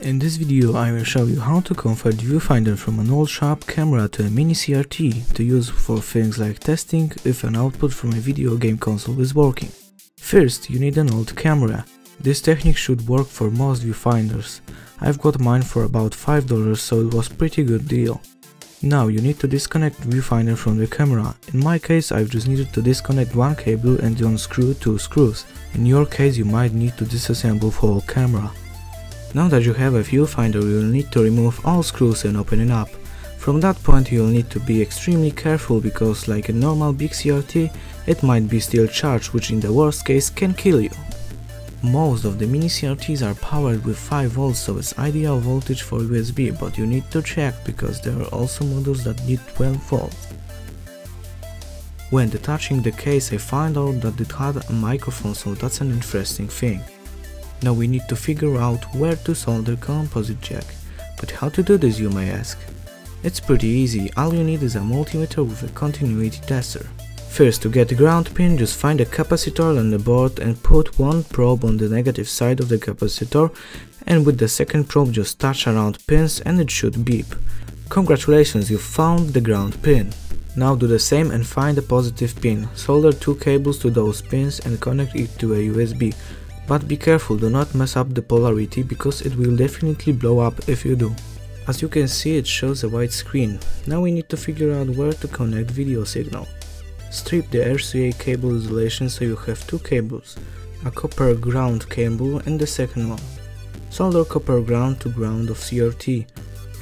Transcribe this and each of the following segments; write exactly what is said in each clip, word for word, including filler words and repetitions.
In this video I will show you how to convert viewfinder from an old Sharp camera to a mini C R T to use for things like testing if an output from a video game console is working. First, you need an old camera. This technique should work for most viewfinders. I've got mine for about five dollars, so it was pretty good deal. Now you need to disconnect viewfinder from the camera. In my case I've just needed to disconnect one cable and unscrew two screws. In your case you might need to disassemble the whole camera. Now that you have a viewfinder you will need to remove all screws and open it up. From that point you will need to be extremely careful because like a normal big C R T it might be still charged, which in the worst case can kill you. Most of the mini C R Ts are powered with five volts, so it's ideal voltage for U S B, but you need to check because there are also models that need twelve volts. When detaching the case I find out that it had a microphone, so that's an interesting thing. Now we need to figure out where to solder composite jack. But how to do this, you may ask? It's pretty easy, all you need is a multimeter with a continuity tester. First, to get the ground pin, just find a capacitor on the board and put one probe on the negative side of the capacitor, and with the second probe just touch around pins and it should beep. Congratulations, you found the ground pin. Now do the same and find a positive pin, solder two cables to those pins and connect it to a U S B. But be careful, do not mess up the polarity because it will definitely blow up if you do. As you can see, it shows a white screen. Now we need to figure out where to connect video signal. Strip the R C A cable isolation so you have two cables, a copper ground cable and the second one. Solder copper ground to ground of C R T.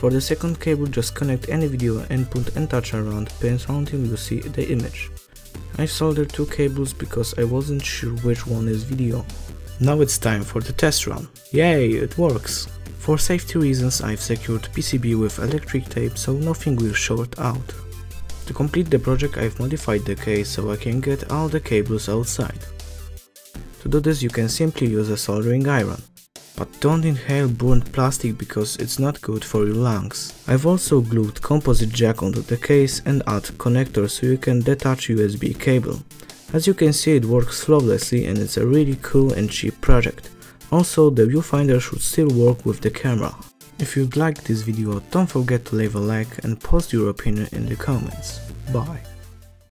For the second cable just connect any video input and touch around pins until you see the image. I've soldered two cables because I wasn't sure which one is video. Now it's time for the test run. Yay, it works! For safety reasons I've secured P C B with electric tape so nothing will short out. To complete the project I've modified the case so I can get all the cables outside. To do this you can simply use a soldering iron. But don't inhale burnt plastic because it's not good for your lungs. I've also glued composite jack onto the case and add connector so you can detach U S B cable. As you can see it works flawlessly and it's a really cool and cheap project. Also the viewfinder should still work with the camera. If you'd like this video, don't forget to leave a like and post your opinion in the comments. Bye!